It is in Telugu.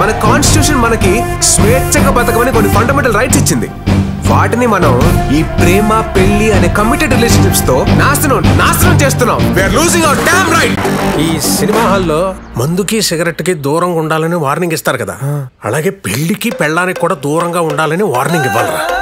మన కాన్స్టిట్యూషన్ మనకి స్వేచ్ఛగా బతకమని కొన్ని ఫండమెంటల్ రైట్స్ ఇచ్చింది. వాటిని మనం ఈ ప్రేమ పెళ్లి అనే కమిటెడ్ రిలేషన్షిప్స్ తో నాశనం చేస్తున్నాం. We're losing our damn right. ఈ సినిమా హాల్లో మందుకి సిగరెట్ కి దూరంగా ఉండాలని వార్నింగ్ ఇస్తారు కదా, అలాగే పెళ్లికి పెళ్ళానికి కూడా దూరంగా ఉండాలని వార్నింగ్ ఇవ్వాలరా?